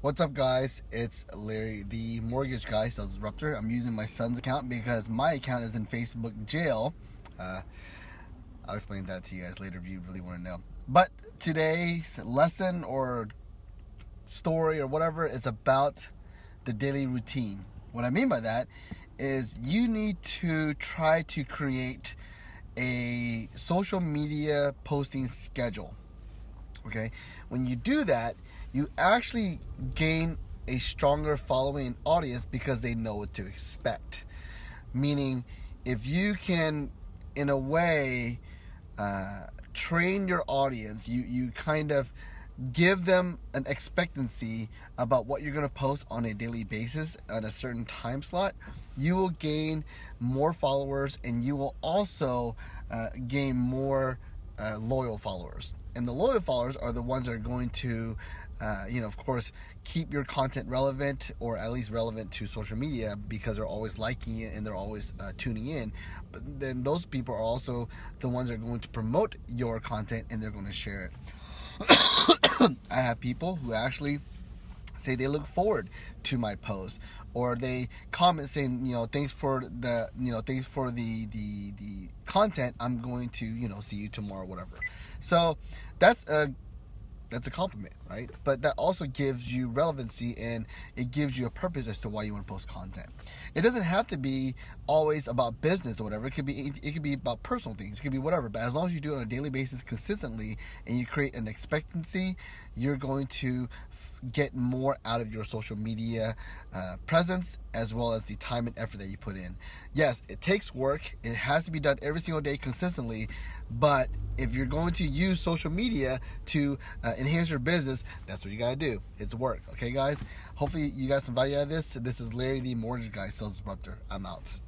What's up, guys? It's Larry the Mortgage Guy, Sales Disruptor. I'm using my son's account because my account is in Facebook jail. I'll explain that to you guys later if you really want to know. But today's lesson or story or whatever is about the daily routine. What I mean by that is you need to try to create a social media posting schedule. Okay, when you do that, you actually gain a stronger following audience because they know what to expect. Meaning, if you can, in a way, train your audience, you kind of give them an expectancy about what you're going to post on a daily basis at a certain time slot, you will gain more followers, and you will also gain more loyal followers. And the loyal followers are the ones that are going to, of course, keep your content relevant, or at least relevant to social media, because they're always liking it and they're always tuning in. But then those people are also the ones that are going to promote your content and they're going to share it. I have people who actually say they look forward to my post, or they comment saying, thanks for the content. I'm going to, see you tomorrow, whatever. So that's a compliment, right? But that also gives you relevancy, and it gives you a purpose as to why you want to post content. It doesn't have to be always about business or whatever. It could be about personal things. It could be whatever. But as long as you do it on a daily basis consistently and you create an expectancy, you're going to get more out of your social media presence, as well as the time and effort that you put in. Yes, it takes work. It has to be done every single day consistently. But if you're going to use social media to enhance your business, that's what you got to do. It's work. Okay, guys? Hopefully you got some value out of this. This is Larry the Mortgage Guy, Sales Disruptor. I'm out.